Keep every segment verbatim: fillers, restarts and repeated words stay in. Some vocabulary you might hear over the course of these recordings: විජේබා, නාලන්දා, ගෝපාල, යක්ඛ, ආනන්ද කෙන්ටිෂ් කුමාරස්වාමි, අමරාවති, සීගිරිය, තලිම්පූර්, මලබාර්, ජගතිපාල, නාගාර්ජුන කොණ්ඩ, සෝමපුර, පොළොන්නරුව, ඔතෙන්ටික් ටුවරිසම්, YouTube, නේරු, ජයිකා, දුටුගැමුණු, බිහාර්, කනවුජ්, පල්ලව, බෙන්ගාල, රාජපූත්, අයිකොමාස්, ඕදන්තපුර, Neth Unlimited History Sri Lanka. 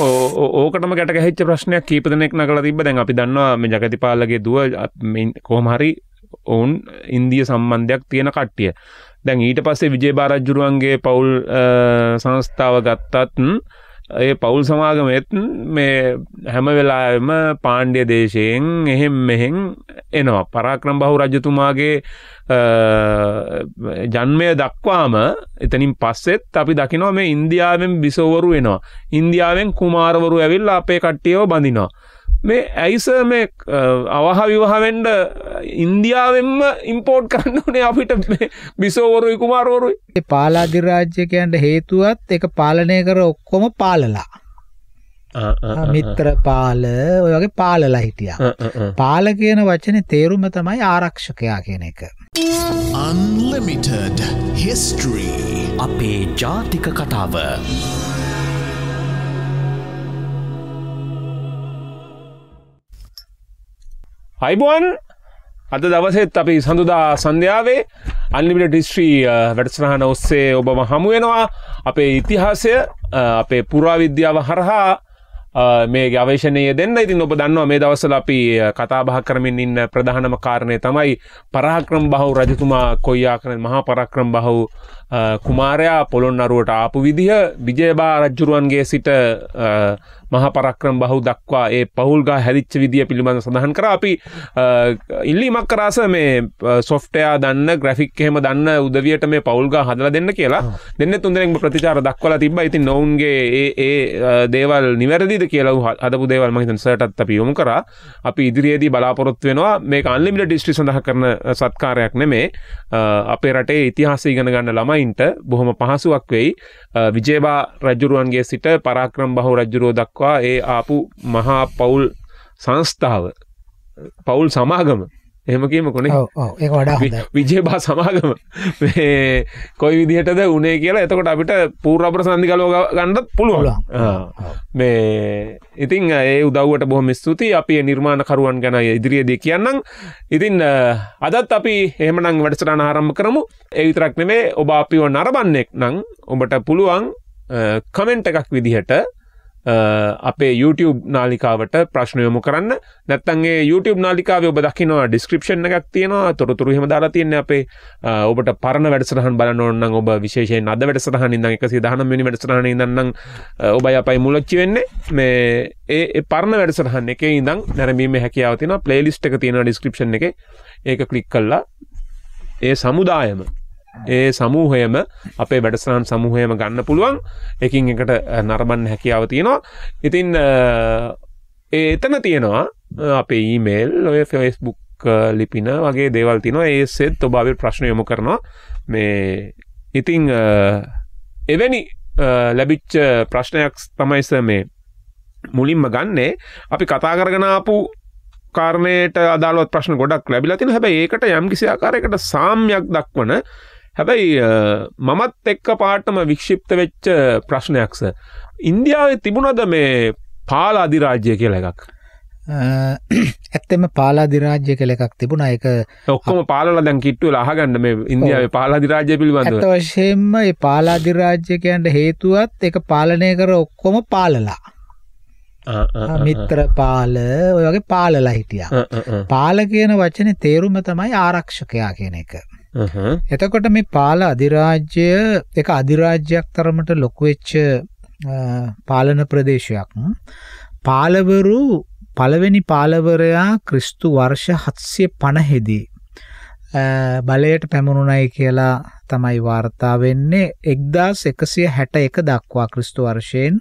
ඕකටම ගැට ගැහිච්ච ප්‍රශ්නයක් කීප දෙනෙක් නගලා තිබ්බ. දැන් අපි දන්නවා මේ ජගතිපාලගේ දුව කොහොම හරි ඔවුන් ඉන්දියා සම්බන්ධයක් තියෙන කට්ටිය. දැන් ඊට පස්සේ විජේබාරජ්ජුරුවන්ගේ පවුල් සංස්ථාව ගත්තත් ඒ පවුල් සමාගමෙත් මේ හැම වෙලාවෙම පාණ්ඩ්‍ය දේශයෙන් එහෙම් මෙහෙන් එනවා. පරාක්‍රමබාහු රජතුමාගේ ජන්මය දක්වාම එතනින් පස්සෙත් අපි දකිනවා මේ ඉන්දියාවෙන් බිසෝවරු එනවා. ඉන්දියාවෙන් කුමාරවරු ඇවිල්ලා අපේ කට්ටියව බඳිනවා. මේ ඇයිස මේ අවහ විවාහ වෙන්න ඉන්දියාවෙන්ම ඉම්පෝට් කරන්න ඕනේ අපිට මේ බිසෝවරුයි කුමාරවරුයි. ඒ පාලාදි රාජ්‍ය කියන හේතුවත් ඒක පාලනය කර ඔක්කොම පාලලා. මිත්‍ර පාල ඔය වගේ පාලලා හිටියා. පාල කියන වචනේ තේරුම තමයි ආරක්ෂකයා කියන එක. Unlimited History අපේ ජාතික කතාව. අයිබෝන් අද දවසෙත් අපි සඳුදා සන්ධ්‍යාවේ Unlimited History වැඩසටහන ඔස්සේ ඔබව හමු වෙනවා. අපේ ඉතිහාසය අපේ පුරාවිද්‍යාව හරහා මේ ගවේෂණය දෙන්න. ඉතින් ඔබ දන්නවා මේ දවස්වල අපි කතා බහ කරමින් ඉන්න ප්‍රධානම කාරණේ තමයි පරාක්‍රමබාහු රජතුමා කොයි ආකාරයෙන් මහා පරාක්‍රමබාහු කුමාරයා පොළොන්නරුවට ආපු විදිහ, විජේබා රජුරුවන්ගේ සිට මහා පරාක්‍රමබාහු දක්වා ඒ පහුල්ගා හැදිච්ච විදිය පිළිබඳව සඳහන් කරා. අපි ඉල්ලීමක් කරාස මේ software දන්න, graphic එහෙම දන්න උදවියට මේ පහුල්ගා හදලා දෙන්න කියලා. දෙන්නේ තුන් දෙනෙක්ම ප්‍රතිචාර දක්වලා තිබ්බා. ඉතින් ඔවුන්ගේ ඒ ඒ දේවල් නිවැරදිද කියලා හදපු දේවල් මම හිතන්නේ සර්ටත් අපි යොමු කරා. අපි ඉදිරියේදී බලාපොරොත්තු වෙනවා මේක Unlimited History සඳහා කරන සත්කාරයක් නෙමේ. අපේ රටේ ඉතිහාසය ඉගෙන ගන්න ළමයින්ට බොහොම පහසුවක් වෙයි. විජේබා රජුරුවන්ගේ සිට පරාක්‍රමබාහු රජුරුව දක්වා ඒ ආපු මහා පවුල් සංස්ථාව, පවුල් සමාගම එහෙම කියමුකෝනේ. ඔව් ඔව් ඒක වඩා හොඳයි. විජේබා සමාගම මේ කොයි විදිහටද උනේ කියලා එතකොට අපිට පූර්ව අප්‍රසන්දි ගලව ගන්නත් පුළුවන්. මේ ඉතින් ඒ උදව්වට බොහොම ස්තුතියි. අපි නිර්මාණකරුවන් ගැන ඉදිරියේදී කියන්නම්. ඉතින් අදත් අපි එහෙමනම් වැඩසටහන ආරම්භ කරමු. ඒ විතරක් නෙමෙයි ඔබ අපිව නරඹන්නෙක් නම් ඔබට පුළුවන් කමෙන්ට් එකක් විදිහට අපේ YouTube නාලිකාවට ප්‍රශ්න යොමු කරන්න. නැත්නම් ඒ YouTube නාලිකාවේ ඔබ දකිනවා description එකක් තියෙනවා. තොරතුරු එහෙම දාලා තියෙන්නේ අපේ ඔබට පරණ වැඩසටහන් බලන්න ඕන නම් ඔබ විශේෂයෙන් අද වැඩසටහන ඉඳන් එකසිය දහනව වෙනි වැඩසටහන ඉඳන් නම් ඔබයි අපයි මුලච්චි වෙන්නේ. මේ ඒ පරණ වැඩසටහන් එකේ ඉඳන් නැරඹීමේ හැකියාව තියෙනවා. playlist එක තියෙනවා description එකේ. ඒක click කළා ඒ සමුදායම ඒ සමූහයම අපේ වැඩසටහන් සමූහයම ගන්න පුළුවන්. එකින් එකට නරඹන්න හැකියාව තියෙනවා. ඉතින් ඒ එතන තියෙනවා අපේ ඊමේල්, ඔය Facebook ලිපින වගේ දේවල් තියෙනවා. ඒසෙත් ඔබ අපේ ප්‍රශ්න යොමු කරනවා. මේ ඉතින් එවැනි ලැබිච්ච ප්‍රශ්නයක් තමයි මේ මුලින්ම ගන්නෙ. අපි කතා කරගෙන ආපු කාරණේට අදාළව ප්‍රශ්න ගොඩක් ලැබිලා තියෙනවා. හැබැයි ඒකට යම්කිසි ආකාරයකට සාම්‍යක් දක්වන, හැබැයි මමත් එක්ක පාටම වික්ෂිප්ත වෙච්ච ප්‍රශ්නයක් සර්. ඉන්දියාවේ තිබුණද මේ පාල අධිරාජ්‍ය කියලා එකක්? ඇත්තෙම පාල අධිරාජ්‍ය කියලා එකක් තිබුණා. ඒක ඔක්කොම පාලලා දැන් කිට්ටු වෙලා අහගන්න මේ ඉන්දියාවේ පාල අධිරාජ්‍ය පිළිබඳව. අත වශයෙන්ම මේ පාල අධිරාජ්‍ය කියන හේතුවත් ඒක පාලනය කර ඔක්කොම පාලලා. මිත්‍ර පාල ඔය වගේ පාලලා හිටියා. පාල කියන වචනේ තේරුම තමයි ආරක්ෂකයා කියන එක. එතකොට මේ පාල අධිරාජ්‍ය එක අධිරාජ්‍යයක් තරමට ලොකු වෙච්ච පාලන ප්‍රදේශයක්. පාලවරු පළවෙනි පාලවරයා ක්‍රිස්තු වර්ෂ හත්සිය පනහ දී බලයට පැමුණුණයි කියලා තමයි වාර්තා වෙන්නේ. එක්දාස් එකසිය හැටඑක දක්වා ක්‍රිස්තු වර්ෂයෙන්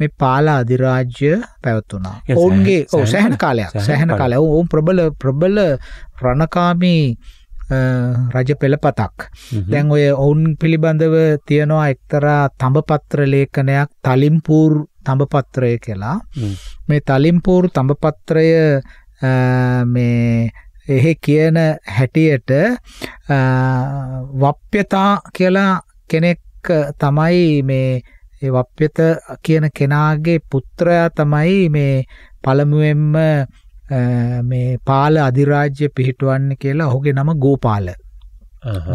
මේ පාල අධිරාජ්‍ය පැවතුණා. ඔවුන්ගේ ඔව් සෑහෙන කාලයක් සෑහෙන කාලයක් ඔවුන් ප්‍රබල ප්‍රබල රණකාමී රජ පෙළපතක්. දැන් ඔය ඔවුන් පිළිබඳව තියෙනවා එක්තරා තඹපත්‍ර ලේඛනයක්, තලිම්පූර් තඹපත්‍රය කියලා. මේ තලිම්පූර් තඹපත්‍රය මේ එහෙ කියන හැටියට වප්්‍යතා කියලා කෙනෙක් තමයි මේ වප්්‍යත කියන කෙනාගේ පුත්‍රයා තමයි මේ පළමුවෙන්ම මේ පාල අධිරාජ්‍ය පිහිටවන්නේ කියලා. ඔහුගේ නම ගෝපාල.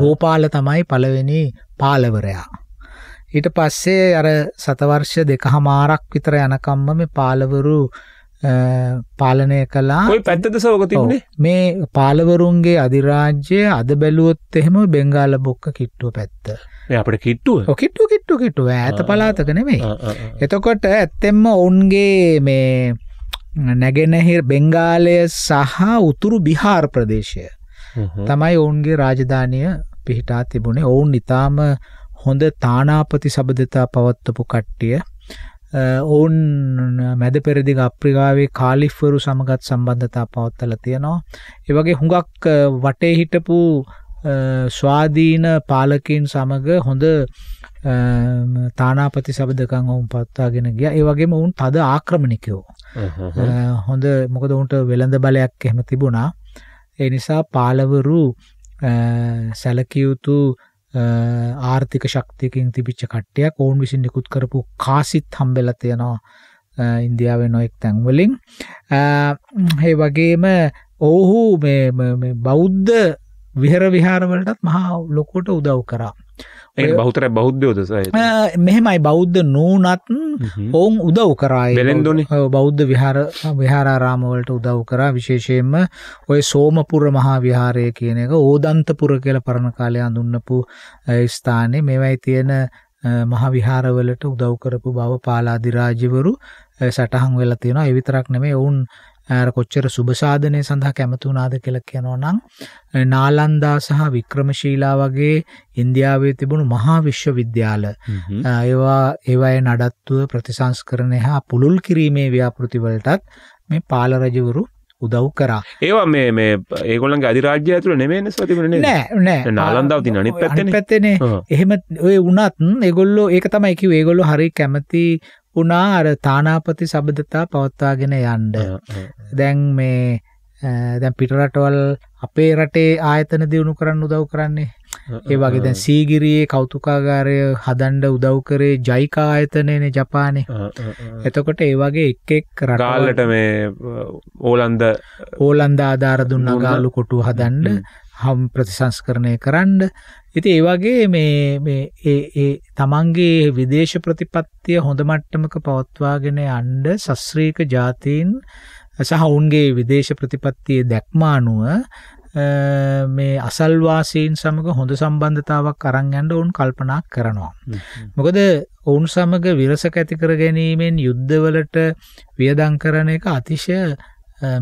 ගෝපාල තමයි පළවෙනි පාලවරයා. ඊට පස්සේ අර සතවර්ෂ දෙකහමාරක් විතර යනකම්ම මේ පාලවරු පාලනය කළා. කොයි පැත්තද සෝක තිබුණේ? මේ පාලවරුන්ගේ අධිරාජ්‍ය අද බැලුවොත් එහෙම බෙන්ගාල බොක්ක කිට්ටුව පැත්ත. මේ අපේ කිට්ටුව? ඔව් කිට්ටුව කිට්ටුව කිට්ටුව ඈත පළාතක නෙමෙයි. එතකොට ඇත්තෙන්ම ඔවුන්ගේ මේ නැගෙනහිර බෙන්ගාලය සහ උතුරු බිහාර් ප්‍රදේශය තමයි ඔවුන්ගේ රාජධානිය පිහිටා තිබුණේ. ඔවුන් ඊටාම හොඳ තානාපති සබඳතා පවත්වපු කට්ටිය. ඔවුන් මැද පෙරදිග අප්‍රිකාවේ කාලිෆ්වරු සමගත් සම්බන්ධතා පවත්වලා තියෙනවා. ඒ වගේ හුඟක් වටේ හිටපු ස්වාධීන පාලකයන් සමග හොඳ තානාපති සබඳකම් වුන් පවත්වාගෙන ගියා. ඒ වගේම වුන් තද ආක්‍රමණිකයෝ. හොඳ මොකද උන්ට වෙළඳ බලයක් එහෙම තිබුණා. ඒ නිසා පාලවරු සැලකිය යුතු ආර්ථික ශක්තියකින් තිබිච්ච කට්ටියක් ඕන් විසින් නිකුත් කරපු කාසිත් හම්බෙලා තියෙනවා ඉන්දියාවේ නොඑක් තැන් වලින්. ඒ වගේම ඔව්හු මේ බෞද්ධ විහෙර විහාර වලටත් මහා ලොකුට උදව් කරා. ඒ බහුතරය බෞද්ධයෝද සයිද? මෙහෙමයි බෞද්ධ නෝනත් ඕන් උදව් කරා. වෙලෙන්දෝනේ. ඔව් බෞද්ධ විහාර විහාරාරාම වලට උදව් කරා. විශේෂයෙන්ම ඔය සෝමපුර මහා විහාරය කියන එක ඕදන්තපුර කියලා පරණ කාලේ හඳුන්වපු ස්ථානේ මේවයි තියෙන මහා විහාර වලට උදව් කරපු බව පාලාදිරාජවරු සටහන් වෙලා තියෙනවා. ඒ විතරක් නෙමෙයි ඔවුන් අර කොච්චර සුබ සාධනය සඳහා කැමති වුණාද කියලා කියනවා නම් නාලන්දා සහ වික්‍රමශීලා වගේ ඉන්දියාවේ තිබුණු මහා විශ්වවිද්‍යාල ඒවා ඒවායේ නඩත්තුව ප්‍රතිසංස්කරණය හා පුළුල් කිරීමේ ව්‍යාපෘති වලටත් මේ පාල රජවරු උදව් කරා. ඒවා මේ මේ ඒගොල්ලන්ගේ අධිරාජ්‍ය ඇතුළේ නෙමෙයිනේ සතිපුනේ නේද? නෑ නෑ. නාලන්දාව තියෙන අනිත් පැත්තනේ. අනිත් පැත්තනේ. එහෙම ඔය වුණත් ඒගොල්ලෝ ඒක තමයි කිව්වේ ඒගොල්ලෝ හරිය කැමති උනා අර තානාපති සබඳතා පවත්වාගෙන යන්න. දැන් මේ දැන් පිටරටවල් අපේ රටේ ආයතන දිනු කරන්න උදව් කරන්නේ. ඒ වගේ දැන් සීගිරියේ කෞතුකාගාරය හදන්න උදව් කරේ ජයිකා ආයතනයනේ ජපානේ. එතකොට ඒ වගේ එක් එක් රටවලට මේ ඕලන්ද ඕලන්ද ආධාර දුන්නා ගාලු කොටුව හදන්න හම් ප්‍රතිසංස්කරණය කරන්න. ඉතින් ඒ වගේ මේ මේ ඒ ඒ තමන්ගේ විදේශ ප්‍රතිපත්තිය හොඳ මට්ටමක පවත්වාගෙන යන්න ශාස්ත්‍රීය ජාතීන් සහ ඔවුන්ගේ විදේශ ප්‍රතිපත්තියේ දැක්ම අනුව මේ අසල්වාසීන් සමග හොඳ සම්බන්ධතාවක් අරන් යන්න ඔවුන් කල්පනා කරනවා. මොකද ඔවුන් සමග විරසක ඇති කර ගැනීමෙන් යුද්ධවලට වියදම් කරන එක අතිශය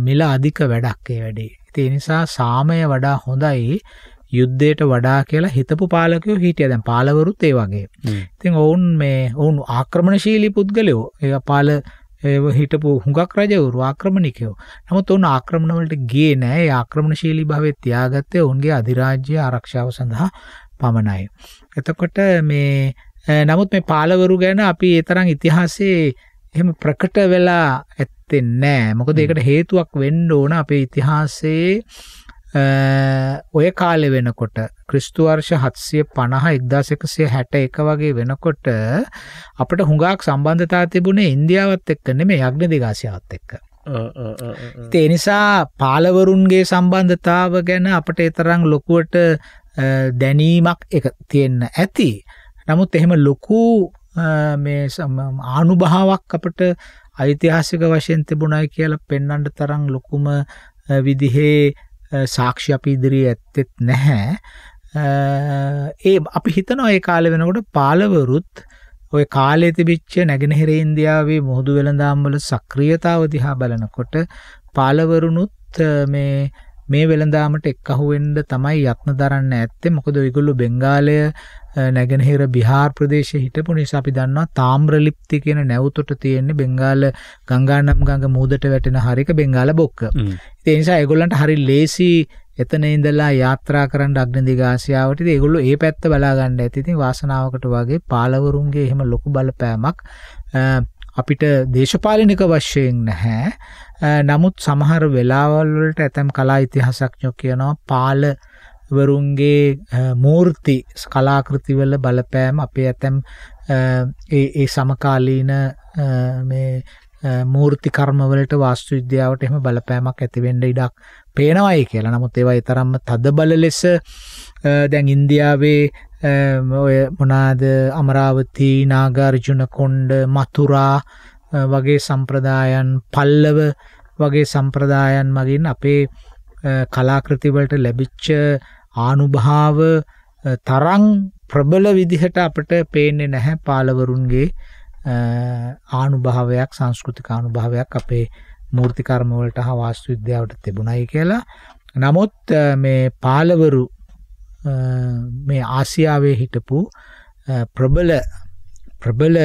මිල අධික වැඩක් ඒ වැඩේ. ඒ නිසා සාමය වඩා හොඳයි යුද්ධයට වඩා කියලා හිතපු පාලකයෝ හිටියා. දැන් පාලවරුත් ඒ වගේ. ඉතින් ඔවුන් මේ ඔවුන් ආක්‍රමණශීලී පුද්ගලයෝ. ඒ පාල ඒව හිටපු හුඟක් රජවරු ආක්‍රමණිකයෝ. නමුත් ඔවුන් ආක්‍රමණ වලට ගියේ නැහැ. ඒ ආක්‍රමණශීලී භාවය තියාගත්තේ ඔවුන්ගේ අධිරාජ්‍ය ආරක්ෂාව සඳහා පමණයි. එතකොට මේ නමුත් මේ පාලවරු ගැන අපි ඒ තරම් ඉතිහාසයේ එහෙම ප්‍රකට වෙලා ඇත්තේ නැහැ. මොකද ඒකට හේතුවක් වෙන්න ඕන අපේ ඉතිහාසයේ ඔය කාලෙ වෙනකොට ක්‍රිස්තු වර්ෂ හත්සිය පනහ එක්දාස් එකසිය හැටඑක වගේ වෙනකොට අපිට හුඟක් සම්බන්ධතා තිබුණේ ඉන්දියාවත් එක්ක නෙමෙයි අග්නදිගාසියාවත් එක්ක. ඒ නිසා පාලවරුන්ගේ සම්බන්ධතාව ගැන අපිට ඒ තරම් ලොකුවට දැනීමක් එක තියෙන්න ඇති. නමුත් එහෙම ලොකු මේ අනුභවාවක් අපිට ඓතිහාසික වශයෙන් තිබුණයි කියලා පෙන්වන්න තරම් ලොකුම විදිහේ සාක්ෂි අපි ඉදිරියේ ඇත්තෙත් නැහැ. ඒ අපි හිතනවා ඒ කාලේ වෙනකොට පාලවරුත් ওই කාලේ තිබිච්ච නැගෙනහිර ඉන්දියාවේ මුහුදු වෙළඳාම් වල සක්‍රීයතාව දිහා බලනකොට පාලවරුනුත් මේ මේ වෙළඳාමට එක්කහු වෙන්න තමයි යත්න දරන්න ඇත්තේ. මොකද ඔයගොල්ලෝ බෙන්ගාලය නැගෙනහිර බිහාර් ප්‍රදේශයේ හිටපු නිසා අපි දන්නවා තාම්‍රලිප්ති කියන නැවුතට තියෙන්නේ බෙන්ගාල ගංගානම් ගඟ මූදට වැටෙන හරික බෙන්ගාල බොක්ක. ඒ නිසා ඒගොල්ලන්ට හරි ලේසි එතන ඉඳලා යාත්‍රා කරන්න අග්නදිග ආසියාවට. ඉතින් ඒගොල්ලෝ ඒ පැත්ත බලා ගන්න ඇති. ඉතින් වාසනාවකට වගේ පාලවරුන්ගේ එහෙම ලොකු බලපෑමක් අපිට දේශපාලනික වශයෙන් නැහැ. නමුත් සමහර වෙලාවල් වලට ඇතම් කලා ඉතිහාසඥයෝ කියනවා පාල වරුන්ගේ මූර්ති කලාකෘති වල බලපෑම අපේ ඇතම් ඒ ඒ සමකාලීන මේ මූර්ති කර්ම වලට වාස්තු විද්‍යාවට එහෙම බලපෑමක් ඇති වෙන්න ඉඩක් පේනවායි කියලා. නමුත් ඒවා ඒ තරම්ම තදබල ලෙස දැන් ඉන්දියාවේ මොනාද අමරාවති නාගාර්ජුන කොණ්ඩ මතුරා වගේ සම්ප්‍රදායන් පල්ලව වගේ සම්ප්‍රදායන් මගින් අපේ කලාකෘති වලට ලැබිච්ච ආනුභාව තරම් ප්‍රබල විදිහට අපිට පේන්නේ නැහැ පාලවරුන්ගේ ආනුභාවයක් සංස්කෘතික ආනුභාවයක් අපේ මූර්ති කර්ම වලට හා වාස්තු විද්‍යාවට තිබුණයි කියලා. නමුත් මේ පාලවරු මේ ආසියාවේ හිටපු ප්‍රබල ප්‍රබල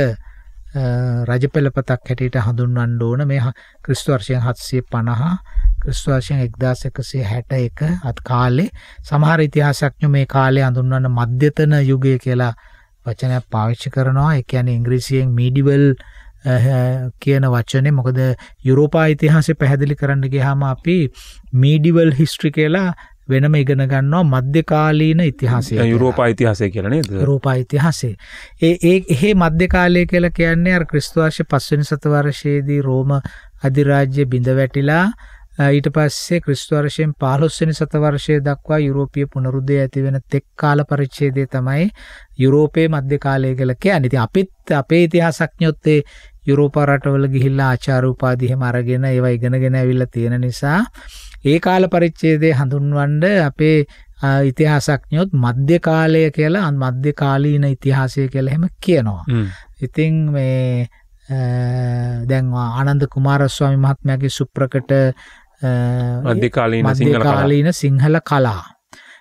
රජපෙළපතක් හැටියට හඳුන්වන්න ඕන මේ ක්‍රිස්තු වර්ෂය හත්සිය පනහ ක්‍රිස්තු වර්ෂය එක්දාස් එකසිය හැට එක අත් කාලේ සමහර ඉතිහාසඥයෝ මේ කාලේ හඳුන්වන මධ්‍යතන යුගය කියලා වචනයක් පාවිච්චි කරනවා. ඒ කියන්නේ ඉංග්‍රීසියෙන් medieval කියන වචනේ මොකද යුරෝපා ඉතිහාසය පැහැදිලි කරන්න ගියාම අපි medieval history කියලා වෙනම ඉගෙන ගන්නවා මධ්‍යකාලීන ඉතිහාසය. යුරෝපා ඉතිහාසය කියලා නේද? යුරෝපා ඉතිහාසය. ඒ ඒ එහෙ මධ්‍යකාලය කියලා කියන්නේ අර ක්‍රිස්තු වර්ෂ පස් වෙනි සතවර්ෂයේදී රෝම අධිරාජ්‍ය බිඳ වැටිලා ඊට පස්සේ ක්‍රිස්තු වර්ෂයෙන් පහළොස් වෙනි සතවර්ෂය දක්වා යුරෝපීය පුනරුදය ඇති වෙන තෙක් කාල පරිච්ඡේදය තමයි යුරෝපයේ මධ්‍යකාලය කියලා කියන්නේ. ඉතින් අපිත් අපේ ඉතිහාසඥයොත් ඒ යුරෝප රටවල ගිහිල්ලා ආචාර උපාධි හැම අරගෙන ඒවා ඉගෙනගෙන ඇවිල්ලා තියෙන නිසා ඒ කාල පරිච්ඡේදයේ හඳුන්වන්න අපේ ඉතිහාසඥයොත් මධ්‍ය කාලය කියලා මධ්‍ය කාලීන ඉතිහාසය කියලා එහෙම කියනවා. ඉතින් මේ දැන් ආනන්ද කුමාරස්වාමි මහත්මයාගේ සුප්‍රකට මධ්‍ය කාලීන සිංහල කාලීන සිංහල කලා.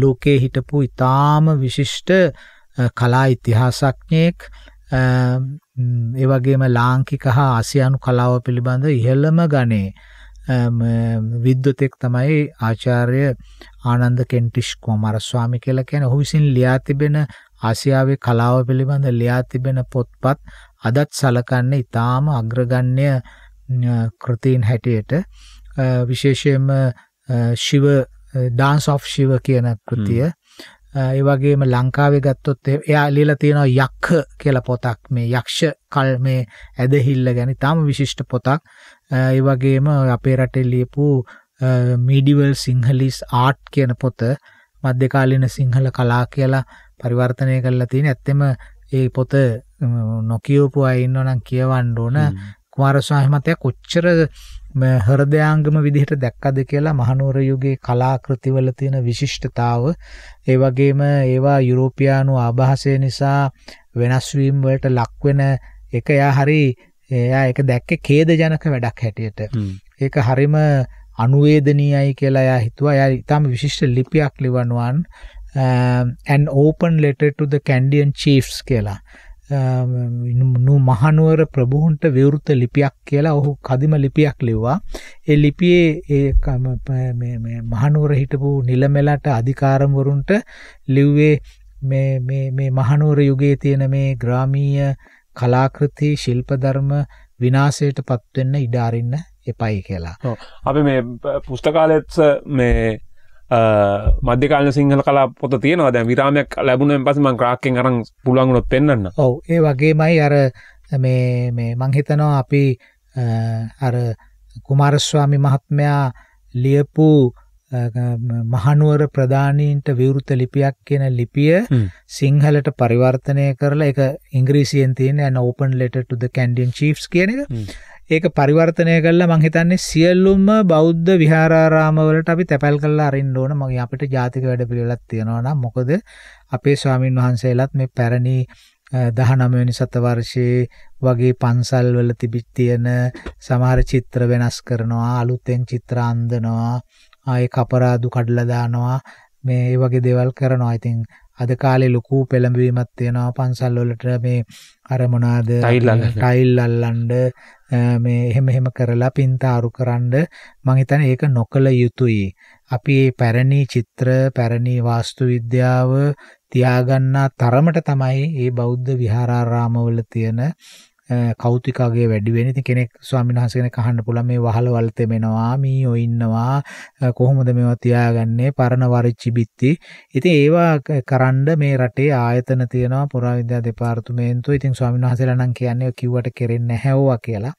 ලෝකයේ හිටපු ඉතාම විශිෂ්ට කලා ඉතිහාසඥයෙක්. ඒ වගේම ලාංකික හා ආසියානු කලාව පිළිබඳ ඉහළම ගණේ විද්වතෙක් තමයි ආචාර්ය ආනන්ද කෙන්ටිෂ් කුමාරස්වාමි කියලා කියන්නේ. ඔහු විසින් ලියා තිබෙන ආසියාවේ කලාව පිළිබඳ ලියා තිබෙන පොත්පත් අදත් සලකන්නේ ඉතාම අග්‍රගණ්‍ය කෘතීන් හැටියට. විශේෂයෙන්ම ශිව ඩාන්ස් ඔෆ් ශිව කියන කෘතිය. ඒ වගේම ලංකාවේ ගත්තොත් එයා ලියලා තියෙනවා යක්ඛ කියලා පොතක්. මේ යක්ෂ කල් මේ ඇදහිල්ල ගැන ඉතාම විශිෂ්ට පොතක්. ඒ වගේම අපේ රටේ ලියපු medieval Sinhalese art කියන පොත මධ්‍යකාලීන සිංහල කලා කියලා පරිවර්තනය කරලා තියෙන. ඇත්තෙම ඒ පොත නොකියවපු අය ඉන්නවනම් කියවන්න ඕන. කුමාරස්වාමි මහත්තයා කොච්චර හෘදයාංගම විදිහට දැක්කද කියලා මහනුවර යුගයේ කලාකෘතිවල තියෙන විශිෂ්ටතාව, ඒ වගේම ඒවා යුරෝපියානු ආභාසය නිසා වෙනස් වීම වලට ලක් වෙන එක යා හරි එයා ඒක දැක්කේ ඛේදජනක වැඩක් හැටියට. ඒක හරිම අනුවේදනීයයි කියලා එයා හිතුවා. එයා ඊටම විශිෂ්ට ලිපියක් ලිවනවන් an open letter to the Candian chiefs කියලා. නු මහනුවර ප්‍රභූන්ට විවෘත ලිපියක් කියලා ඔහු කදිම ලිපියක් ලිව්වා. ඒ ලිපියේ ඒ මහනුවර හිටපු නිලමෙලට අධිකාරම්වරුන්ට ලිව්වේ මේ මේ මේ මහනුවර යුගයේ තියෙන මේ ග්‍රාමීය කලාකෘති ශිල්ප ධර්ම විනාශයට පත් වෙන්න ඉඩ අරින්න එපයි කියලා. අපි මේ පුස්තකාලෙත් මේ මධ්‍යකාලීන සිංහල කලා පොත තියෙනවා. දැන් විරාමයක් ලැබුණාන් පස්සේ මම ක්‍රාක්කෙන් අරන් පුළුවන් වුණොත් පෙන්නන්න. ඔව් ඒ වගේමයි අර මේ මේ මම හිතනවා අපි අර කුමාරස්වාමි මහත්මයා ලියපු මහනුවර ප්‍රධානීන්ට විවෘත ලිපියක් කියන ලිපිය සිංහලට පරිවර්තනය කරලා ඒක ඉංග්‍රීසියෙන් තියෙන an open letter to the Candian chiefs කියන එක. ඒක පරිවර්තනය කළා මං හිතන්නේ සියලුම බෞද්ධ විහාරාරාම වලට අපි තැපැල් කරලා අරින්න ඕන. මගේ අපිට ජාතික වැඩපිළිවෙලක් තියෙනවා නම් මොකද අපේ ස්වාමින් වහන්සේලාත් මේ පැරණි දහනවය වෙනි සතවර්ෂයේ වගේ පන්සල් වල තිබිච්ච තියෙන සමහර චිත්‍ර වෙනස් කරනවා, අලුතෙන් චිත්‍ර අඳනවා, ආයේ කපරාදු කඩලා දානවා, මේ ඒ වගේ දේවල් කරනවා. ඉතින් අද කාලේ ලොකු පෙළඹවීමක් තියෙනවා පන්සල් වලට මේ අර මොනවාද ටයිල් අල්ලන්න මේ එහෙම එහෙම කරලා පින්තාරු කරන්න. මම හිතන්නේ ඒක නොකළ යුතුයි. අපි මේ පැරණි චිත්‍ර, පැරණි වාස්තු විද්‍යාව, තියාගන්නා තරමට තමයි මේ බෞද්ධ විහාරාරාමවල තියෙන කෞතුකාගේ වැඩි වෙන. ඉතින් කෙනෙක් ස්වාමීන් වහන්සේ කෙනෙක් අහන්න පුළුවන් මේ වහලවල තෙමෙනවා, මීෝ ඉන්නවා, කොහොමද මේවා තියාගන්නේ, පරණ වරිච්චි බිත්ති. ඉතින් ඒවා කරන්න මේ රටේ ආයතන තියෙනවා, පුරාවිද්‍යා දෙපාර්තමේන්තුව. ඉතින් ස්වාමීන් වහන්සේලා නම් කියන්නේ කිව්වට කෙරෙන්නේ නැහැවෝ කියලා.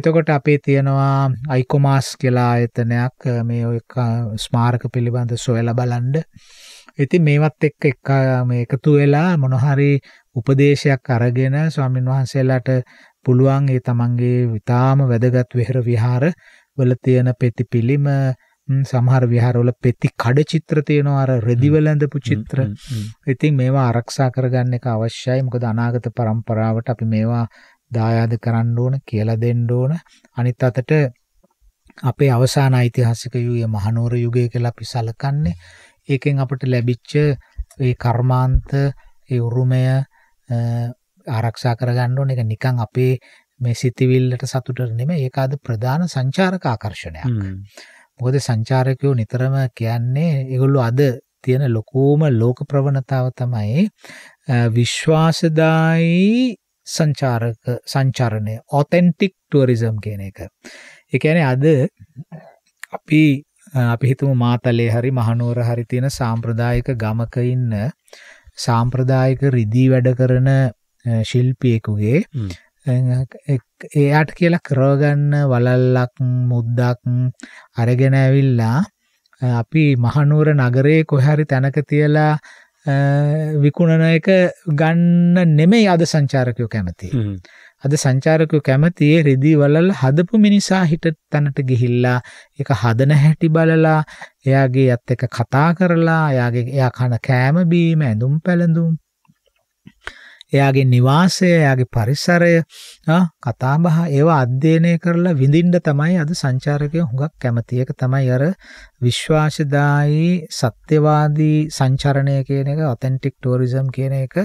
එතකොට අපේ තියෙනවා අයිකොමාස් කියලා ආයතනයක්, මේ ඔය ස්මාරක පිළිබඳ සොයලා බලන්න. ඉතින් මේවත් එක්ක එක මේ එකතු වෙලා මොන හරි උපදේශයක් අරගෙන ස්වාමීන් වහන්සේලාට පුළුවන් ඒ තමන්ගේ විතාම වැදගත් වෙහෙර විහාර වල තියෙන පෙති පිළිම, සමහර විහාර වල පෙති කඩ චිත්‍ර තියෙනවා, අර රෙදිවල ඇඳපු චිත්‍ර. ඉතින් මේවා ආරක්ෂා කරගන්න එක අවශ්‍යයි. මොකද අනාගත પરම්පරාවට අපි මේවා දායාද කරන්න ඕන, කියලා දෙන්න ඕන. අනිත් අතට අපේ අවසාන ඓතිහාසික යුගය මහනුවර යුගය කියලා අපි සැලකන්නේ. ඒකෙන් අපට ලැබිච්ච ඒ කර්මාන්ත, ඒ උරුමය ආරක්ෂා කරගන්න ඕන. ඒක නිකන් අපේ මේ සිතිවිල්ලට සතුටට නෙමෙයි, ඒක ආද ප්‍රධාන සංචාරක ආකර්ෂණයක්. මොකද සංචාරකයෝ නිතරම කියන්නේ ඒගොල්ලෝ අද තියෙන ලොකුම ලෝක ප්‍රවණතාව තමයි විශ්වාසදායි සංචාරක සංචාරණය, ඔතෙන්ටික් ටුවරිසම් කියන එක. ඒ කියන්නේ අද අපි අපි හිතමු මාතලේ හරි මහනුවර හරි තියෙන සාම්ප්‍රදායික ගමක ඉන්න සාම්ප්‍රදායික රිදී වැඩ කරන ශිල්පියෙකුගේ එයාට කියලා කරවගන්න වලල්ලක් මුද්දක් අරගෙන ඇවිල්ලා අපි මහනුවර නගරේ කොහේ හරි තැනක තියලා විකුණන එක ගන්න නෙමෙයි අද සංචාරකයෝ කැමති. අද සංචාරකයෝ කැමති ඒ රිදී වලල් හදපු මිනිසා හිට තැනට ගිහිල්ලා ඒක හදන හැටි බලලා, එයාගේ අත් එක්ක කතා කරලා, එයාගේ එයා කන කෑම බීම, ඇඳුම් පැළඳුම්, එයාගේ නිවාසය, එයාගේ පරිසරය, කතා බහ ඒවා අධ්‍යයනය කරලා විඳින්න තමයි අද සංචාරකයෝ හුඟක් කැමති. ඒක තමයි අර විශ්වාසදායි සත්‍යවාදී සංචාරණය කියන එක, ඔතෙන්ටික් ටුවරිසම් කියන එක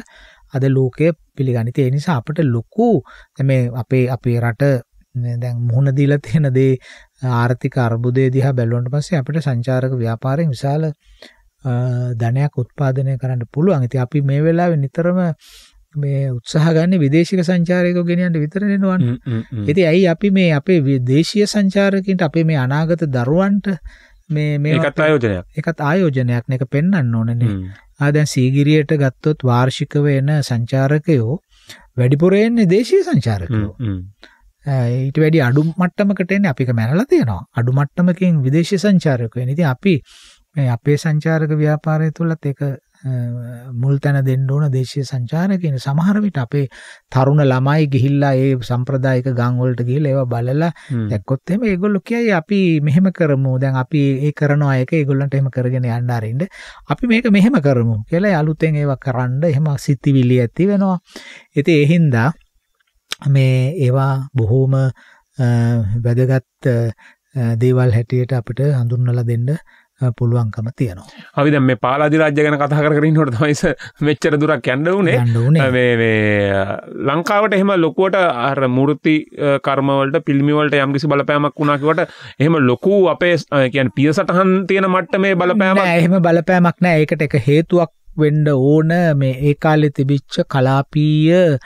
අද ලෝකයේ පිළිගන්නේ. ඒ නිසා අපිට ලොකු මේ අපේ අපේ රට දැන් මුහුණ දීලා තියෙන දේ ආර්ථික අර්බුදය දිහා බැලුවාට පස්සේ අපිට සංචාරක ව්‍යාපාරයෙන් විශාල ධනයක් උත්පාදනය කරන්න පුළුවන්. ඉතින් අපි මේ වෙලාවේ නිතරම මේ උත්සාහ ගන්න විදේශික සංචාරකයෝ ගෙනියන්න විතරනේ නෝන්නේ. ඉතින් ඇයි අපි මේ අපේ දේශීය සංචාරකයන්ට, අපේ මේ අනාගත දරුවන්ට මේ මේ ඒකත් ආයෝජනයක්. ඒකත් ආයෝජනයක් නේ, ඒක පෙන්වන්න ඕනේ. ආ දැන් සීගිරියට ගත්තොත් වාර්ෂිකව එන සංචාරකයෝ වැඩිපුර එන්නේ දේශීය සංචාරකයෝ. ඊට වැඩි අඩු මට්ටමකට එන්නේ, අපි ඒක මැනලා තියෙනවා. අඩු මට්ටමකින් විදේශීය සංචාරකයෝ එන්නේ. ඉතින් අපි මේ අපේ සංචාරක ව්‍යාපාරය තුලත් ඒක මුල් තැන දෙන්න ඕන දේශීය සංචාරකයන්. සමහර විට අපේ තරුණ ළමයි ගිහිල්ලා ඒ සම්ප්‍රදායික ගම් වලට ගිහිල්ලා ඒවා බලලා දැක්කොත් එහෙම ඒගොල්ලෝ කියයි අපි මෙහෙම කරමු, දැන් අපි ඒ කරනවා, ඒක ඒගොල්ලන්ට එහෙම කරගෙන යන්න ආරින්න අපි මේක මෙහෙම කරමු කියලා අලුතෙන් ඒවා කරන්න එහෙම සිතිවිලි ඇති වෙනවා. ඉතින් ඒ හින්දා මේ ඒවා බොහොම වැදගත් දේවල් හැටියට අපිට හඳුන්වලා දෙන්න පුළුවන්කම තියෙනවා. අපි දැන් මේ පාල අධිරාජ්‍ය ගැන කතා කර කර ඉන්නකොට තමයි මෙච්චර දුරක් යන්න උනේ. මේ මේ ලංකාවට එහෙම ලොකුවට අර මූර්ති කර්ම වලට, පිළිමි වලට යම් කිසි බලපෑමක් වුණා කියවට එහෙම ලොකු අපේ කියන්නේ පියසටහන් තියෙන මට්ටමේ බලපෑමක් නෑ. එහෙම බලපෑමක් නෑ. ඒකට එක හේතුවක් වෙන්න ඕන මේ ඒ කාලේ තිබිච්ච කලාපීය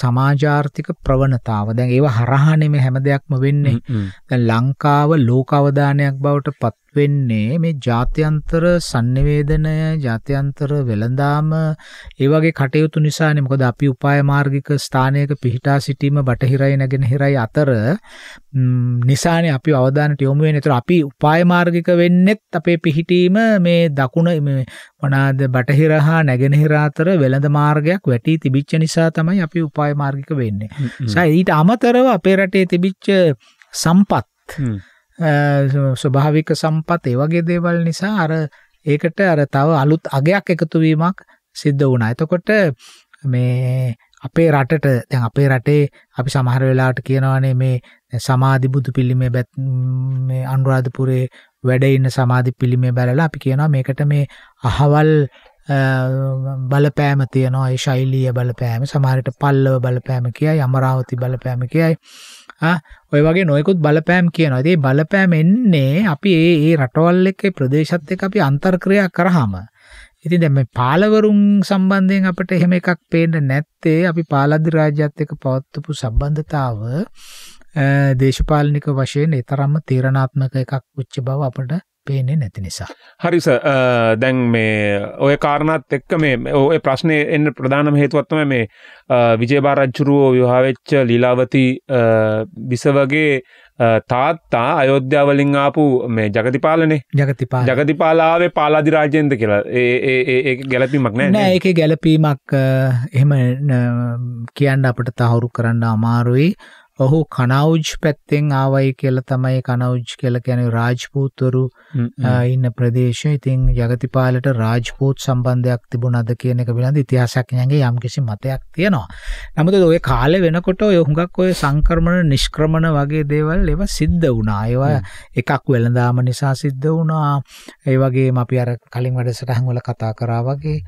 සමාජාර්ථික ප්‍රවණතාව. දැන් ඒව හරහා නෙමෙයි හැම දෙයක්ම වෙන්නේ. දැන් ලංකාව ලෝක අවදානයක් බවට පත් වෙන්නේ මේ ජාත්‍යන්තර sannivedanaya, ජාත්‍යන්තර වෙළඳාම, ඒ වගේ කටයුතු නිසානේ. මොකද අපි උපාය මාර්ගික ස්ථානයක පිහිටා සිටීම බටහිරයි නැගෙනහිරයි අතර නිසානේ අපි අවදානට යොමු වෙන්නේ. ඒතර අපි උපාය මාර්ගික වෙන්නෙත් අපේ පිහිටීම මේ දකුණ මේ මොනවාද බටහිර හා නැගෙනහිර අතර වෙළඳ මාර්ගයක් වැටි තිබිච්ච නිසා තමයි අපි උපාය මාර්ගික වෙන්නේ. ඊට අමතරව අපේ රටේ තිබිච්ච සම්පත්, ස්වභාවික සම්පත්, ඒ වගේ දේවල් නිසා අර ඒකට අර තව අලුත් අගයක් එකතු වීමක් සිද්ධ වුණා. එතකොට මේ අපේ රටට දැන් අපේ රටේ අපි සමහර වෙලාවට කියනවානේ මේ සමාධි බුදු පිළිමේ මේ අනුරාධපුරේ වැඩ ඉන්න සමාධි පිළිමේ බලලා අපි කියනවා මේකට මේ අහවල් බලපෑම තියෙනවා. ඒ ශෛලීය බලපෑම, සමහරට පල්ලව බලපෑම කියයි, අමරාවති බලපෑම කියයි, ඔය වගේ නොයෙකුත් බලපෑම් කියනවා. ඉතින් මේ බලපෑම් එන්නේ අපි ඒ ඒ රටවල් එක්ක, ප්‍රදේශත් එක්ක අපි අන්තර්ක්‍රියා කරාම ඉතින් දැන් මේ පාලවරුන් සම්බන්ධයෙන් අපිට එහෙම එකක් පේන්න නැත්තේ අපි පාලද්දි රාජ්‍යයත් එක්ක පවත්වපු සම්බන්ධතාව දේශපාලනික වශයෙන් ඒ තරම්ම තීරණාත්මක එකක් උච්ච බව අපිට පේන්නේ නැති නිසා. හරි සර් දැන් මේ ඔය කාරණාත් එක්ක මේ ඔය ප්‍රශ්නේ එන්න ප්‍රධානම හේතුවක් තමයි මේ විජේබා රජුරෝ විවාහ වෙච්ච ලීලාවති විසවගේ තාත්තා අයෝධ්‍යාව වලින් ආපු මේ జగතිපාලනේ జగතිපාල జగතිපාලාවේ පාලාදි රාජ්‍යෙන්ද කියලා ඒ ඒ ඒ ගැළපීමක් නැහැ නෑ ඒකේ ගැළපීමක් එහෙම කියන්න අපිට තහවුරු කරන්න අමාරුයි. ඔහු කනවුජ් පැත්තෙන් ආවයි කියලා තමයි කනවුජ් කියලා කියන්නේ රාජපූතවරු ඉන්න ප්‍රදේශය. ඉතින් జగතිපාලට රාජපූත් සම්බන්ධයක් තිබුණාද කියන එක පිළිබඳ ඉතිහාසඥයන්ගේ යම්කිසි මතයක් තියෙනවා. නමුත් ඔය කාලේ වෙනකොට ඔය හුඟක් ඔය සංක්‍රමණ නිෂ්ක්‍රමණ වගේ දේවල් ඒවා සිද්ධ වුණා. ඒවා එකක් වෙළඳාම නිසා සිද්ධ වුණා. ඒ වගේම අපි අර කලින් වැඩසටහන් වල කතා කරා වගේ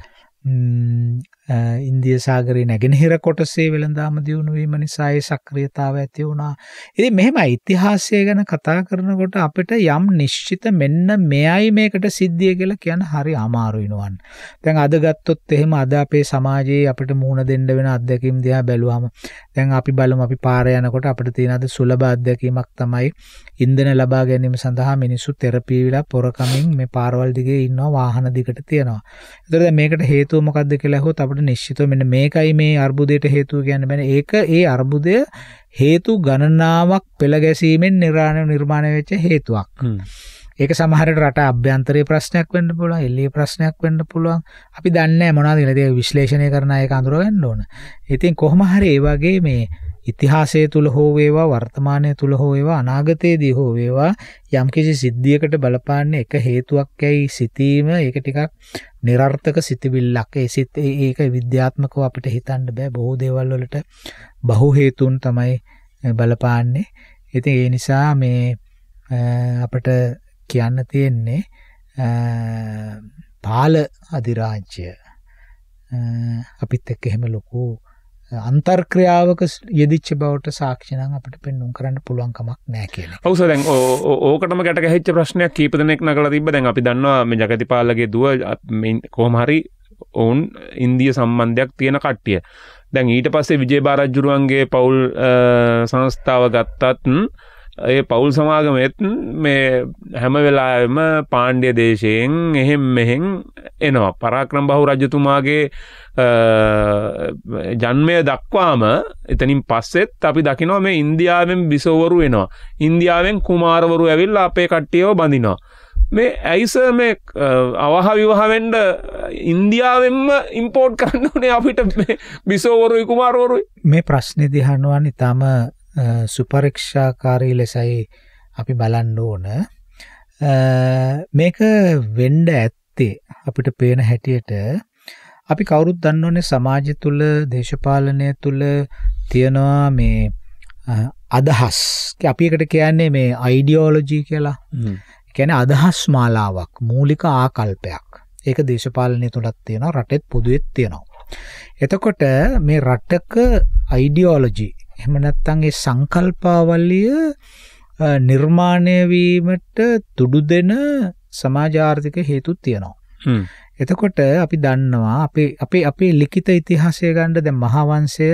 ඉන්දිය සාගරයේ නැගෙනහිර කොටසේ වෙළඳාම දියුණු වීම නිසා ඒ සක්‍රියතාවය ඇති වුණා. ඉතින් මෙහෙමයි ඉතිහාසය ගැන කතා කරනකොට අපිට යම් නිශ්චිත මෙන්න මෙයයි මේකට සිද්ධිය කියලා කියන්න හරි අමාරුයි නෝන්. දැන් අද ගත්තොත් එහෙම අද අපේ සමාජයේ අපිට මුහුණ දෙන්න වෙන අත්දැකීම් දිහා බැලුවම දැන් අපි බලමු අපි පාරේ යනකොට අපිට තියෙන අද සුලබ අත්දැකීමක් තමයි ඉන්ධන ලබා ගැනීම සඳහා මිනිස්සු තෙරපි විලා පොරකමින් මේ පාරවල් දිගේ ඉන්නවා වාහන දිගට තියනවා. ඒතර දැන් මේකට හේතුව මොකක්ද කියලා අහුවොත් අපිට නිශ්චිතව මෙන්න මේකයි මේ අර්බුදයට හේතුව කියන්නේ බෑ. ඒක ඒ අර්බුදය හේතු ගණනාවක් පෙළ ගැසීමෙන් නිර්මාණය වෙච්ච හේතුවක්. ඒක සමහරට රට අභ්‍යන්තරයේ ප්‍රශ්නයක් වෙන්න පුළුවන්, එළියේ ප්‍රශ්නයක් වෙන්න පුළුවන්. අපි දන්නේ නැහැ මොනවද කියලා. ඒක විශ්ලේෂණය කරන අය ඒක අඳුර ගන්න ඕන. ඉතින් කොහොම හරි ඒ වගේ මේ ඉතිහාසය තුල හෝ වේවා, වර්තමානය තුල හෝ වේවා, අනාගතයේදී හෝ වේවා යම්කිසි සිද්ධියකට බලපාන්නේ එක හේතුවක් ඇයි සිතීම ඒක ටිකක් නිර්ර්ථක සිතිවිල්ලක්. ඒ සිත් ඒක විද්‍යාත්මකව අපිට හිතන්න බෑ. බොහෝ දේවල් වලට බහු හේතුන් තමයි බලපාන්නේ. ඉතින් ඒ නිසා මේ අපිට කියන්න තියෙන්නේ පාල අධිරාජ්‍ය අපිත් එක්ක එහෙම ලොකු අන්තර්ක්‍රියාවක යෙදිච්ච බවට සාක්ෂි නම් අපිට පෙන්වන්න කරන්න පුළුවන් කමක් නැහැ කියලා. ඔව් සර් දැන් ඕකටම ගැට ගැහිච්ච ප්‍රශ්නයක් කීප දෙනෙක් නගලා තිබ්බ. දැන් අපි දන්නවා මේ జగතිපාලගේ දුව කොහොම හරි ඔවුන් ඉන්දිය සම්බන්ධයක් තියෙන කට්ටිය. දැන් ඊට පස්සේ විජේබා රජුරුවන්ගේ පවුල් සංස්ථාව ගත්තත් ඒ පවුල් සමාගමෙත් මේ හැම වෙලාවෙම පාණ්ඩ්‍ය දේශයෙන් එහෙම් මෙහෙන් එනවා. පරාක්‍රමබාහු රජතුමාගේ ජන්මය දක්වාම එතනින් පස්සෙත් අපි දකිනවා මේ ඉන්දියාවෙන් බිසෝවරු එනවා. ඉන්දියාවෙන් කුමාරවරු ඇවිල්ලා අපේ කට්ටියව බඳිනවා. මේ ඇයිස මේ අවහ විවාහ වෙන්න ඉන්දියාවෙන්ම ඉම්පෝර්ට් කරන්න ඕනේ අපිට බිසෝවරුයි කුමාරවරුයි? මේ ප්‍රශ්නේ දිහානවා නිතම සුපරීක්ෂාකාරී ලෙසයි අපි බලන්න ඕන. මේක වෙන්න ඇත්තේ අපිට පේන හැටියට අපි කවුරුත් දන්නෝනේ සමාජය තුල දේශපාලනය තුල තියනවා මේ අදහස්. අපි එකට කියන්නේ මේ අයිඩියොලොජි කියලා. කියන්නේ අදහස් මාලාවක්, මූලික ආකල්පයක්. ඒක දේශපාලනය තුලත් තියෙනවා, රටෙත් පොදුවෙත් තියෙනවා. එතකොට මේ රටක අයිඩියොලොජි එහෙම නැත්නම් ඒ සංකල්පාවලිය නිර්මාණය වීමට තුඩු දෙන සමාජ ආර්ථික හේතු තියෙනවා. එතකොට අපි දන්නවා අපේ අපේ අපේ ලිඛිත ඉතිහාසය ගන්න දැන් මහා වංශය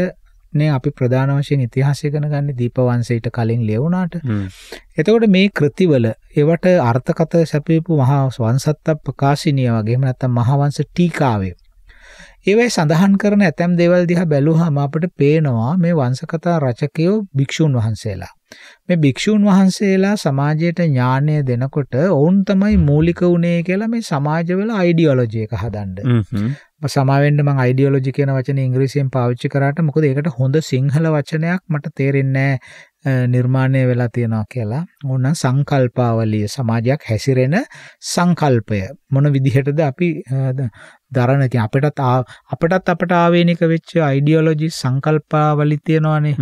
නේ අපි ප්‍රධාන වශයෙන් ඉතිහාසය ගන්න ගන්නේ දීප වංශයට කලින් ලියුණාට. එතකොට මේ කෘතිවල ඒවට අර්ථකථ සැපයපු මහා වංශත්ත ප්‍රකාශනීය වගේම නැත්නම් මහා වංශ ටීකාවේ ඒවයි සඳහන් කරන ඇතැම් දේවල් දිහා බැලුවාම අපිට පේනවා මේ වංශකතා රචකයෝ භික්ෂුන් වහන්සේලා. මේ භික්ෂුන් වහන්සේලා සමාජයට ඥානය දෙනකොට ඔවුන් තමයි මූලික උනේ කියලා මේ සමාජවල අයිඩියොලොජි එක හදන්න. මම සමාවෙන්න මම අයිඩියොලොජි කියන වචනේ ඉංග්‍රීසියෙන් පාවිච්චි කරාට මොකද ඒකට හොඳ සිංහල වචනයක් මට තේරෙන්නේ නිර්මාණය වෙලා තියෙනවා කියලා. ඕන සංකල්පාවලිය සමාජයක් හැසිරෙන සංකල්පය මොන විදිහටද අපි දරන කිය අපිටත් අපිටත් අපට ආවේනික වෙච්ච අයිඩියොලොජි සංකල්පාවලි තියෙනවානේ.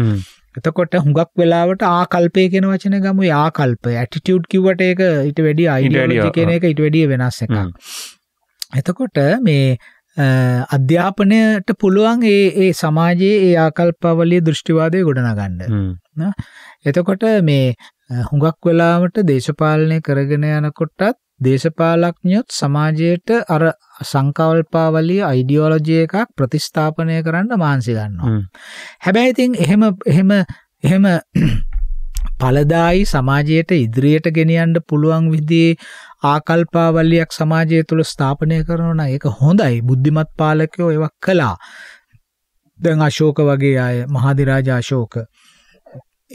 එතකොට හුඟක් වෙලාවට ආකල්පය කියන වචනේ ගමු. ආකල්පය ඇටිටියුඩ් කිව්වට ඒක ඊට වැඩිය අයිඩියොලොජි කියන එක ඊට වැඩිය වෙනස් එකක්. එතකොට මේ අධ්‍යාපනයට පුළුවන් ඒ ඒ සමාජයේ ඒ ආකල්පවලිය දෘෂ්ටිවාදය ගොඩනගන්න. එතකොට මේ හුඟක් වෙලාවට දේශපාලනය කරගෙන යනකොටත් දේශපාලඥයොත් සමාජයට අර සංකල්පාවලිය අයිඩියොලොජි එකක් ප්‍රතිස්ථාපනය කරන්න මාන්සි ගන්නවා. හැබැයි ඉතින් එහෙම එහෙම එහෙම ඵලදායි සමාජයට ඉදිරියට ගෙනියන්න පුළුවන් විදිහේ ආකල්පාවලියක් සමාජය තුළ ස්ථාපනය කරනවා නම් ඒක හොඳයි. බුද්ධිමත් පාලකයෝ ඒවා කළා. දැන් අශෝක වගේ අය, මහදිරාජ අශෝක,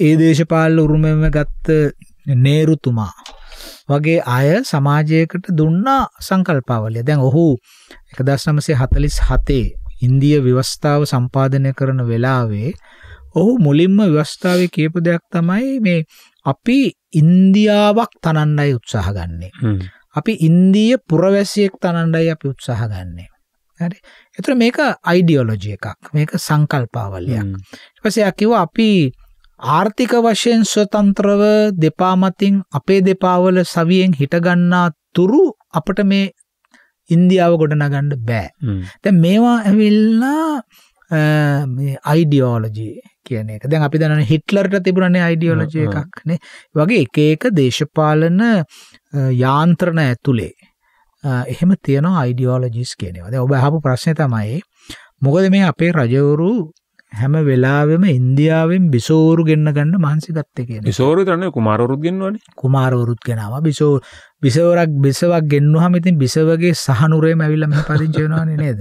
ඒ දේශපාලන උරුමෙම ගත්ත නේරුතුමා වගේ අය සමාජයකට දුන්නා සංකල්පාවලිය. දැන් ඔහු හතළිස් හතේ ඉන්දිය ව්‍යවස්ථාව සම්පාදනය කරන වෙලාවේ ඔහු මුලින්ම ව්‍යවස්ථාවේ කියපු දෙයක් තමයි මේ අපි ඉන්දියාවක් තනන්නයි උත්සාහ ගන්නේ. අපි ඉන්දිය පුරවැසියෙක් තනන්නයි අපි උත්සාහ ගන්නේ. හරි. ඒතර මේක අයිඩියොලොජි එකක්. මේක සංකල්පාවලියක්. ඊට පස්සේ ආ කිව්වා අපි ආර්ථික වශයෙන් ස්වතන්ත්‍රව දෙපා මතින් අපේ දෙපාවල සවියෙන් හිට ගන්නා තුරු අපිට මේ ඉන්දියාව ගොඩනගන්න බෑ. දැන් මේවා ඇවිල්ලා මේ අයිඩියොලොජි කියන එක. දැන් අපි දන්නනේ හිට්ලර්ට තිබුණනේ අයිඩියොලොජි එකක් නේ. වගේ එක එක දේශපාලන යාන්ත්‍රණ ඇතුලේ එහෙම තියෙන අයිඩියොලොජිස් කියන ඒවා. දැන් ඔබ අහපු ප්‍රශ්නේ තමයි මොකද මේ අපේ රජවරු හැම වෙලාවෙම ඉන්දියාවෙන් බිසෝරු ගෙන්න ගන්න මහන්සි ගත්තේ කියන්නේ. බිසෝරු තරනේ කුමාරවරුත් ගෙන්නවනේ. කුමාරවරුත් ගෙනාවා. බිසෝ බිසවරක් බිසවක් ගෙන්නුවාම ඉතින් බිසවගේ සහනුරේම ඇවිල්ලා මෙහි පරිච්ඡේද වෙනවනේ නේද?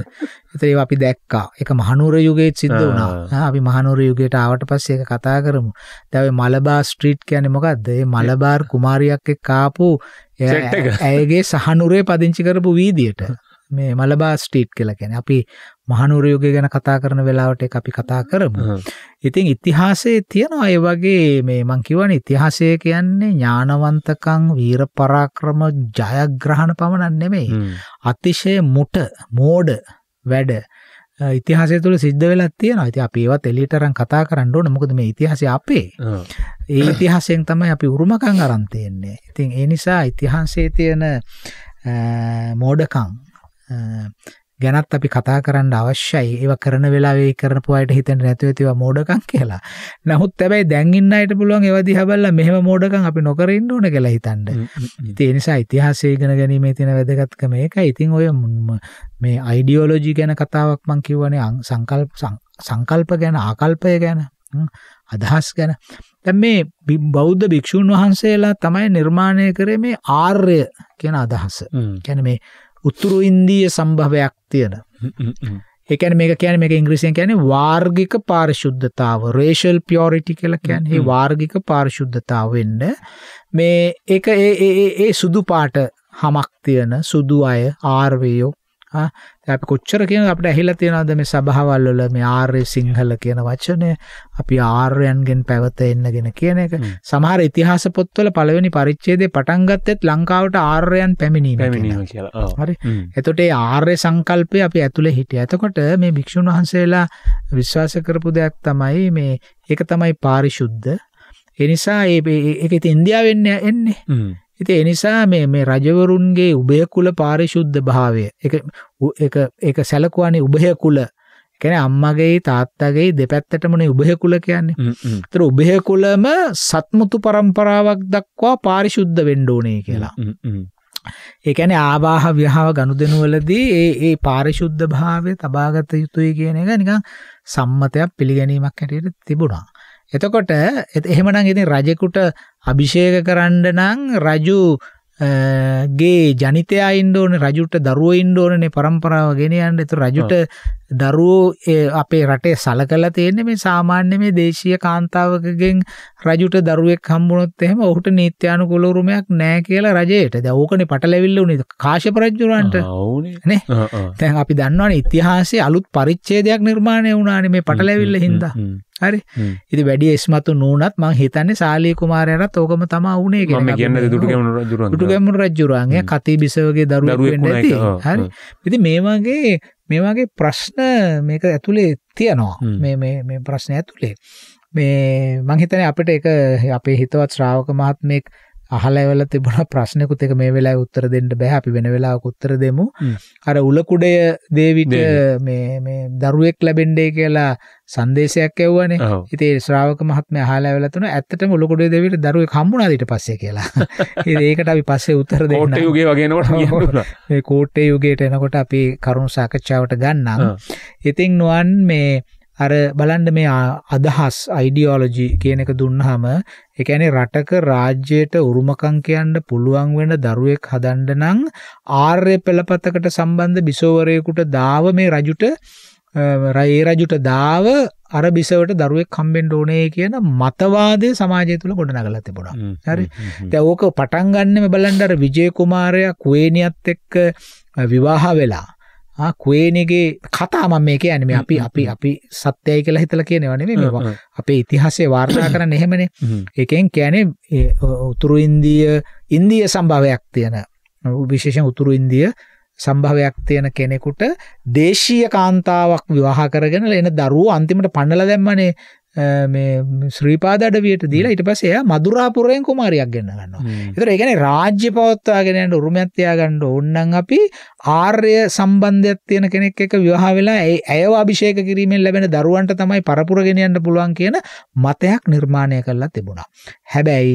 ඒතර ඒවා අපි දැක්කා. ඒක මහනුර යුගයේ සිද්ධ වුණා. අපි මහනුර යුගයට ආවට පස්සේ ඒක කතා කරමු. දැන් ඔය මලබාර් ස්ට්‍රීට් කියන්නේ මොකද්ද? ඒ මලබාර් කුමාරියක් එක්ක ආපු ඇයගේ සහනුරේ පදිංචි කරපු වීදියට මේ මලබාර් ස්ට්‍රීට් කියලා කියන්නේ. අපි මහනුර යුගය ගැන කතා කරන වෙලාවට ඒක අපි කතා කරමු. ඉතින් ඉතිහාසයේ තියෙනවා ඒ වගේ මේ මං කියවනේ ඉතිහාසය කියන්නේ ඥානවන්තකම්, වීර පරාක්‍රම, ජයග්‍රහණ පමණක් නෙමෙයි. අතිශය මුට, මෝඩ වැඩ ඉතිහාසය තුළ සිද්ධ වෙලා තියෙනවා. ඉතින් අපි ඒවත් එලියට අරන් කතා කරන්න ඕනේ. මොකද මේ ඉතිහාසය අපේ. ඒ ඉතිහාසයෙන් තමයි අපි උරුමකම් අරන් තියන්නේ. ඉතින් ඒ නිසා ඉතිහාසයේ තියෙන මෝඩකම් ගැනත් අපි කතා කරන්න අවශ්‍යයි. ඒවා කරන වෙලාවේ කරපු අයට හිතෙන්නේ නැතුව ඒවා මෝඩකම් කියලා. නමුත් හැබැයි දැන් ඉන්න අයට පුළුවන් ඒවා දිහා බලලා මෙහෙම මෝඩකම් අපි නොකර ඉන්න ඕන කියලා හිතන්න. ඉතින් ඒ නිසා ඉතිහාසය ඉගෙන ගැනීමේ තියෙන වැදගත්කම ඒකයි. ඉතින් ඔය මේ අයිඩියොලොජි ගැන කතාවක් මම කියවනේ සංකල්ප සංකල්ප ගැන, ආකල්පය ගැන, අදහස් ගැන. දැන් මේ බෞද්ධ භික්ෂුන් වහන්සේලා තමයි නිර්මාණය කරේ මේ ආර්ය කියන අදහස. කියන්නේ මේ උතුරු ඉන්දීය සම්භවයක් තියෙන. ඒ කියන්නේ මේක කියන්නේ මේක ඉංග්‍රීසියෙන් කියන්නේ වාර්ගික පාරිශුද්ධතාව, racial purity කියලා කියන්නේ. මේ වාර්ගික පාරිශුද්ධතාව වෙන්න මේ ඒක ඒ ඒ ඒ සුදු පාට හමක් තියෙන සුදු අය ආර්යයෝ. ආ දැන් අපි කොච්චර කියනද අපිට ඇහිලා තියෙනවද මේ සභාවල් වල මේ ආර්ය සිංහල කියන වචනය අපි ආර්යයන්ගෙන් පැවත එන්නගෙන කියන එක. සමහර ඉතිහාස පොත්වල පළවෙනි පරිච්ඡේදයේ පටන් ගත්තෙත් ලංකාවට ආර්යයන් පැමිණීම කියලා. හරි. එතකොට ඒ ආර්ය සංකල්පය අපි ඇතුලේ හිටියා. එතකොට මේ භික්ෂුන් වහන්සේලා විශ්වාස කරපු දෙයක් තමයි මේ ඒක තමයි පාරිශුද්ධ. ඒ නිසා ඒක ඉතින් ඉන්දියාවෙන් එන්නේ. ඉතින් ඒ නිසා මේ මේ රජවරුන්ගේ උභය කුල පාරිශුද්ධ භාවය ඒක ඒක ඒක සැලකුවානේ උභය කුල. ඒ කියන්නේ අම්මගේ තාත්තගේ දෙපැත්තටමනේ උභය කුල කියන්නේ. ඒතර උභය කුලම සත්මුතු පරම්පරාවක් දක්වා පාරිශුද්ධ වෙන්න ඕනේ කියලා. ඒ කියන්නේ ආවාහ විවාහ ගනුදෙනු වලදී ඒ ඒ පාරිශුද්ධ භාවය තබාගත යුතුයි කියන එක නිකන් සම්මතයක් පිළිගැනීමක් හැටියට තිබුණා. එතකොට එහෙමනම් ඉතින් රජෙකුට අභිෂේක කරන්න නම් රජු ගේ ජනිතයා ඉන්න ඕනේ, රජුට දරුවෝ ඉන්න ඕනේ පරම්පරාව ගෙනියන්න. ඒතර රජුට දරුවෝ අපේ රටේ සලකලා තියෙන්නේ මේ සාමාන්‍ය මේ දේශීය කාන්තාවකගෙන් රජුට දරුවෙක් හම්බුනොත් එහෙම ඔහුට නීත්‍යානුකූල උරුමයක් නැහැ කියලා රජයට. දැන් ඕකනේ පටලැවිල්ල උනේ කාශ්‍යප රජුරන්ට. නේ. දැන් අපි දන්නවනේ ඉතිහාසයේ අලුත් පරිච්ඡේදයක් නිර්මාණය වුණානේ මේ පටලැවිල්ල හින්දා. හරි. ඉතින් වැඩි ඉස්මතු නූණත් මම හිතන්නේ ශාලී කුමාරයාට ඕකම තමයි වුනේ කියලා. මම කියන්නේ දුටුගැමුණු රජුරන්ගේ. දුටුගැමුණු රජුරන්ගේ කතී බිසවගේ දරුවෙක් වෙන්නේ නැති. හරි. ඉතින් මේ වගේ මේ වගේ ප්‍රශ්න මේක ඇතුලේ තියෙනවා. මේ මේ මේ ප්‍රශ්න ඇතුලේ. මේ මම හිතන්නේ අපිට ඒක අපේ හිතවත් ශ්‍රාවක මහත්මයෙක් අහලා එවලා තිබුණා ප්‍රශ්නෙකුත් එක මේ වෙලාවේ උත්තර දෙන්න බෑ අපි වෙන වෙලාවක උත්තර දෙමු අර උලකුඩය දේවිට මේ මේ දරුවෙක් ලැබෙන්නේ කියලා සංදේශයක් ඇව්වනේ ඉතින් ඒ ශ්‍රාවක මහත්මයා අහලා එවලා තුන ඇත්තටම උලකුඩය දේවිට දරුවෙක් හම්බුණාද ඊට පස්සේ කියලා ඉතින් ඒකට අපි පස්සේ උත්තර දෙන්න ඕනේ කෝට්ටේ යුගයේ වගේ එනකොට කියනවා මේ කෝට්ටේ යුගයට එනකොට අපි කරුණු සාකච්ඡාවට ගන්නම් ඉතින් නුවන් මේ අර බලන්න මේ අදහස් අයිඩියොලොජි කියන එක දුන්නාම ඒ කියන්නේ රටක රාජ්‍යයට උරුමකම් කියන්න පුළුවන් වෙන දරුවෙක් හදන්න නම් ආර්ය පෙළපතකට සම්බන්ධ බිසෝවරයෙකුට දාව මේ රජුට ඒ රජුට දාව අර බිසවට දරුවෙක් හම්බෙන්න ඕනේ කියන මතවාදය සමාජය තුල ගොඩනගලා තිබුණා. හරි. දැන් ඕක පටන් ගන්නෙම බලන්න අර විජේ කුමාරයා කුවේණියත් එක්ක විවාහ වෙලා ආ කුවේණිගේ කතා මම මේ කියන්නේ මේ අපි අපි අපි සත්‍යයි කියලා හිතලා කියනවා නෙමෙයි මේ අපේ ඉතිහාසයේ වර්ණනා කරන්න එහෙමනේ ඒකෙන් කියන්නේ උතුරු ඉන්දිය ඉන්දිය සම්භවයක් තියෙන විශේෂයෙන් උතුරු ඉන්දිය සම්භවයක් තියෙන කෙනෙකුට දේශීය කාන්තාවක් විවාහ කරගෙන එන දරුවෝ අන්තිමට පන්නලා දැම්මනේ මේ ශ්‍රීපාද අඩවියට දීලා ඊට පස්සේ එයා මధుරාපුරයෙන් කුමාරියක් ගෙන්න ගන්නවා. ඒතර ඒ කියන්නේ රාජ්‍ය පවත්වාගෙන යන උරුමයක් තියාගන්න ඕන නම් අපි ආර්ය සම්බන්ධයක් තියෙන කෙනෙක් එක්ක විවාහ වෙලා ඇයව අභිෂේක කිරීමෙන් ලැබෙන දරුවන්ට තමයි පරපුර ගෙනියන්න පුළුවන් කියන මතයක් නිර්මාණය කරලා තිබුණා. හැබැයි